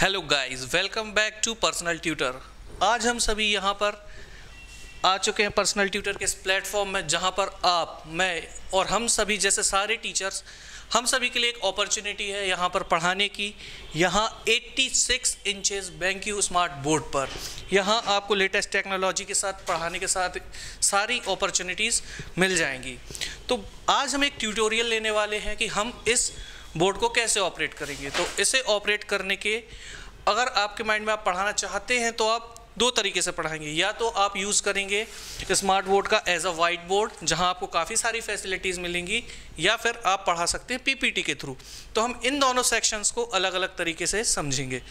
Hello guys, welcome back to personal tutor. आज हम सभी यहाँ पर आ चुके हैं पर्सनल ट्यूटर के इस प्लेटफॉर्म में, जहाँ पर आप, मैं और हम सभी जैसे सारे टीचर्स, हम सभी के लिए एक अपॉर्चुनिटी है यहाँ पर पढ़ाने की। यहाँ 86 इंचेस BenQ स्मार्ट बोर्ड पर यहाँ आपको लेटेस्ट टेक्नोलॉजी के साथ पढ़ाने के साथ सारी अपॉर्चुनिटीज़ मिल जाएंगी। तो आज हम एक ट्यूटोरियल लेने वाले हैं कि हम इस बोर्ड को कैसे ऑपरेट करेंगे। तो इसे ऑपरेट करने के, अगर आपके माइंड में आप पढ़ाना चाहते हैं तो आप दो तरीके से पढ़ाएंगे। या तो आप यूज़ करेंगे स्मार्ट बोर्ड का एज अ वाइट बोर्ड, जहां आपको काफ़ी सारी फैसिलिटीज़ मिलेंगी, या फिर आप पढ़ा सकते हैं पीपीटी के थ्रू। तो हम इन दोनों सेक्शंस को अलग अलग तरीके से समझेंगे।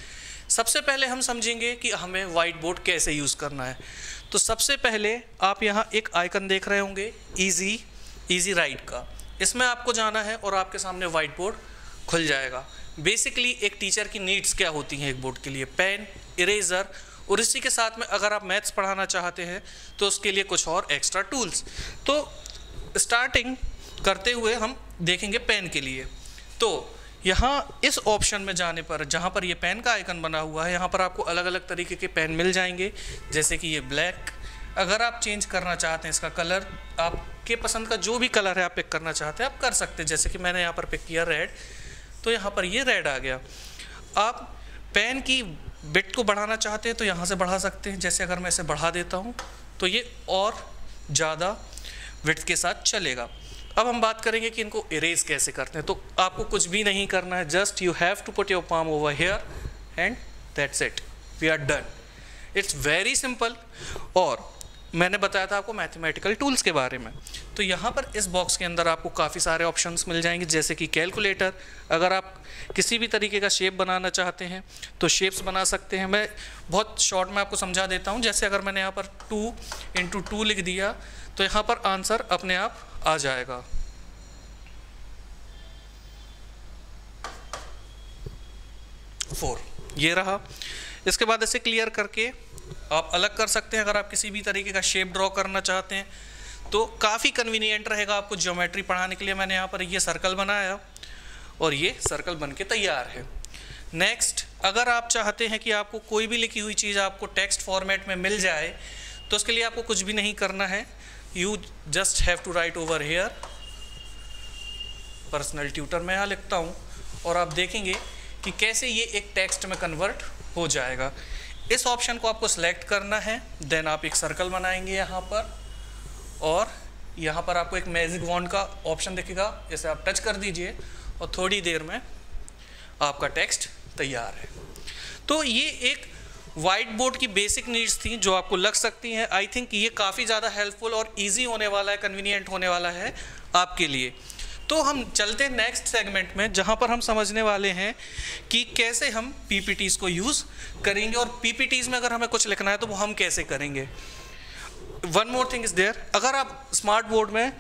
सबसे पहले हम समझेंगे कि हमें वाइट बोर्ड कैसे यूज़ करना है। तो सबसे पहले आप यहाँ एक आइकन देख रहे होंगे ईजी राइट का, इसमें आपको जाना है और आपके सामने वाइट बोर्ड खुल जाएगा। बेसिकली एक टीचर की नीड्स क्या होती हैं एक बोर्ड के लिए, पेन, इरेज़र, और इसी के साथ में अगर आप मैथ्स पढ़ाना चाहते हैं तो उसके लिए कुछ और एक्स्ट्रा टूल्स। तो स्टार्टिंग करते हुए हम देखेंगे पेन के लिए। तो यहाँ इस ऑप्शन में जाने पर, जहाँ पर ये पेन का आइकन बना हुआ है, यहाँ पर आपको अलग अलग तरीके के पेन मिल जाएंगे। जैसे कि ये ब्लैक, अगर आप चेंज करना चाहते हैं इसका कलर, आपके पसंद का जो भी कलर है आप पिक करना चाहते हैं आप कर सकते हैं। जैसे कि मैंने यहाँ पर पिक किया रेड, तो यहाँ पर ये रेड आ गया। आप पेन की बिट को बढ़ाना चाहते हैं तो यहाँ से बढ़ा सकते हैं। जैसे अगर मैं इसे बढ़ा देता हूँ तो ये और ज़्यादा विड्थ के साथ चलेगा। अब हम बात करेंगे कि इनको इरेज कैसे करते हैं। तो आपको कुछ भी नहीं करना है, just you have to put your palm over here and that's it, we are done. It's very simple. और मैंने बताया था आपको मैथमेटिकल टूल्स के बारे में। तो यहाँ पर इस बॉक्स के अंदर आपको काफ़ी सारे ऑप्शंस मिल जाएंगे। जैसे कि कैलकुलेटर, अगर आप किसी भी तरीके का शेप बनाना चाहते हैं तो शेप्स बना सकते हैं। मैं बहुत शॉर्ट में आपको समझा देता हूँ। जैसे अगर मैंने यहाँ पर 2 × 2 लिख दिया तो यहाँ पर आंसर अपने आप आ जाएगा। फोर ये रहा। इसके बाद इसे क्लियर करके आप अलग कर सकते हैं। अगर आप किसी भी तरीके का शेप ड्रॉ करना चाहते हैं तो काफ़ी कन्वीनियंट रहेगा आपको ज्योमेट्री पढ़ाने के लिए। मैंने यहाँ पर ये सर्कल बनाया और ये सर्कल बनके तैयार है। नेक्स्ट, अगर आप चाहते हैं कि आपको कोई भी लिखी हुई चीज़ आपको टेक्स्ट फॉर्मेट में मिल जाए तो उसके लिए आपको कुछ भी नहीं करना है। You just have to write over here. Personal tutor में यहाँ लिखता हूँ और आप देखेंगे कि कैसे ये एक टेक्स्ट में कन्वर्ट हो जाएगा। इस ऑप्शन को आपको सेलेक्ट करना है, देन आप एक सर्कल बनाएंगे यहाँ पर, और यहाँ पर आपको एक मैजिक वॉन्ड का ऑप्शन दिखेगा। इसे आप टच कर दीजिए और थोड़ी देर में आपका टेक्स्ट तैयार है। तो ये एक वाइट बोर्ड की बेसिक नीड्स थी जो आपको लग सकती हैं। आई थिंक ये काफ़ी ज़्यादा हेल्पफुल और ईजी होने वाला है, कन्वीनियंट होने वाला है आपके लिए। तो हम चलते हैं नेक्स्ट सेगमेंट में, जहां पर हम समझने वाले हैं कि कैसे हम पीपीटीज को यूज़ करेंगे, और पीपीटीज में अगर हमें कुछ लिखना है तो वो हम कैसे करेंगे। One more thing is there, अगर आप स्मार्ट बोर्ड में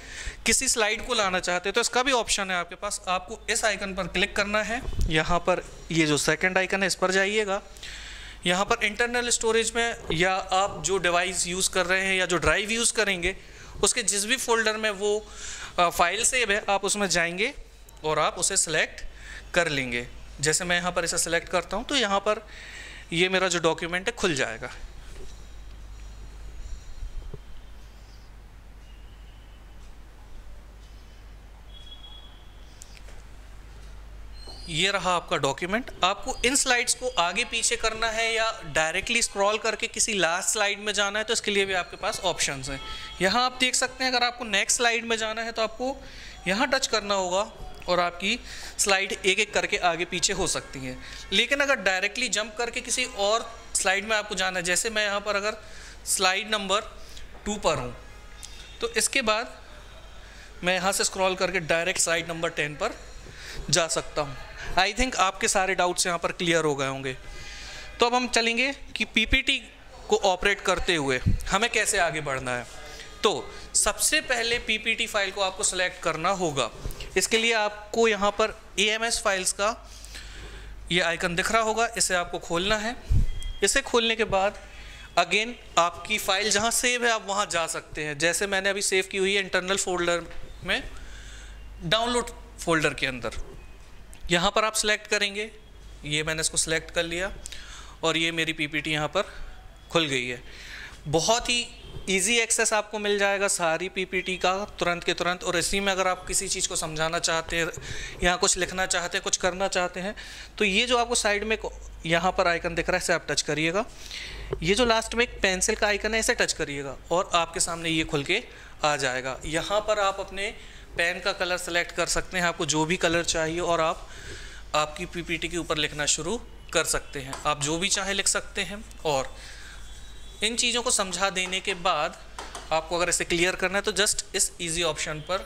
किसी स्लाइड को लाना चाहते हैं तो इसका भी ऑप्शन है आपके पास। आपको इस आइकन पर क्लिक करना है। यहाँ पर ये जो सेकेंड आइकन है इस पर जाइएगा। यहाँ पर इंटरनल स्टोरेज में, या आप जो डिवाइस यूज़ कर रहे हैं या जो ड्राइव यूज़ करेंगे उसके जिस भी फोल्डर में वो फाइल सेव है, आप उसमें जाएंगे और आप उसे सेलेक्ट कर लेंगे। जैसे मैं यहाँ पर इसे सेलेक्ट करता हूँ तो यहाँ पर ये मेरा जो डॉक्यूमेंट है खुल जाएगा। ये रहा आपका डॉक्यूमेंट। आपको इन स्लाइड्स को आगे पीछे करना है या डायरेक्टली स्क्रॉल करके किसी लास्ट स्लाइड में जाना है तो इसके लिए भी आपके पास ऑप्शंस हैं। यहाँ आप देख सकते हैं, अगर आपको नेक्स्ट स्लाइड में जाना है तो आपको यहाँ टच करना होगा और आपकी स्लाइड एक एक करके आगे पीछे हो सकती है। लेकिन अगर डायरेक्टली जंप करके किसी और स्लाइड में आपको जाना है, जैसे मैं यहाँ पर अगर स्लाइड नंबर 2 पर हूँ, तो इसके बाद मैं यहाँ से स्क्रॉल करके डायरेक्ट स्लाइड नंबर 10 पर जा सकता हूँ। आई थिंक आपके सारे डाउट्स यहाँ पर क्लियर हो गए होंगे। तो अब हम चलेंगे कि पीपीटी को ऑपरेट करते हुए हमें कैसे आगे बढ़ना है। तो सबसे पहले पीपीटी फाइल को आपको सेलेक्ट करना होगा। इसके लिए आपको यहाँ पर एएमएस फाइल्स का ये आइकन दिख रहा होगा, इसे आपको खोलना है। इसे खोलने के बाद अगेन आपकी फ़ाइल जहाँ सेव है आप वहाँ जा सकते हैं। जैसे मैंने अभी सेव की हुई है इंटरनल फोल्डर में, डाउनलोड फोल्डर के अंदर। यहाँ पर आप सेलेक्ट करेंगे ये मैंने इसको सिलेक्ट कर लिया और ये मेरी पीपीटी यहाँ पर खुल गई है। बहुत ही इजी एक्सेस आपको मिल जाएगा सारी पीपीटी का तुरंत के तुरंत। और इसी में अगर आप किसी चीज़ को समझाना चाहते हैं या कुछ लिखना चाहते हैं, कुछ करना चाहते हैं, तो ये जो आपको साइड में यहाँ पर आइकन दिख रहा है, इसे आप टच करिएगा। ये जो लास्ट में एक पेंसिल का आइकन है, इसे टच करिएगा और आपके सामने ये खुल के आ जाएगा। यहाँ पर आप अपने पेन का कलर सेलेक्ट कर सकते हैं, आपको जो भी कलर चाहिए, और आप आपकी पीपीटी के ऊपर लिखना शुरू कर सकते हैं। आप जो भी चाहे लिख सकते हैं। और इन चीज़ों को समझा देने के बाद आपको अगर इसे क्लियर करना है तो जस्ट इस इजी ऑप्शन पर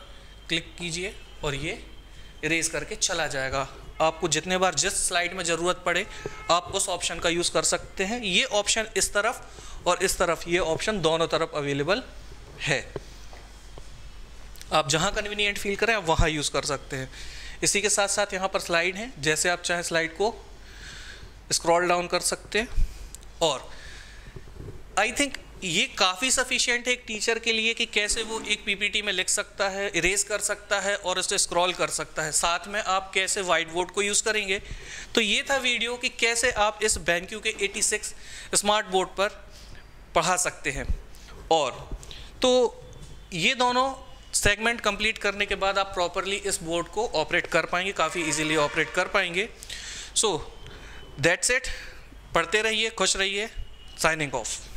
क्लिक कीजिए और ये इरेज करके चला जाएगा। आपको जितने बार जिस स्लाइड में ज़रूरत पड़े आप उस ऑप्शन का यूज़ कर सकते हैं। ये ऑप्शन इस तरफ और इस तरफ, ये ऑप्शन दोनों तरफ अवेलेबल है। आप जहाँ कन्वीनियंट फील करें आप वहाँ यूज़ कर सकते हैं। इसी के साथ साथ यहाँ पर स्लाइड है, जैसे आप चाहें स्लाइड को स्क्रॉल डाउन कर सकते हैं। और आई थिंक ये काफ़ी सफिशिएंट है एक टीचर के लिए कि कैसे वो एक पीपीटी में लिख सकता है, इरेज कर सकता है और उसे स्क्रॉल कर सकता है। साथ में आप कैसे व्हाइट बोर्ड को यूज़ करेंगे। तो ये था वीडियो कि कैसे आप इस BenQ के 86 स्मार्ट बोर्ड पर पढ़ा सकते हैं। और तो ये दोनों सेगमेंट कंप्लीट करने के बाद आप प्रॉपरली इस बोर्ड को ऑपरेट कर पाएंगे, काफ़ी ईजिली ऑपरेट कर पाएंगे। So that's it. पढ़ते रहिए, खुश रहिए। Signing of.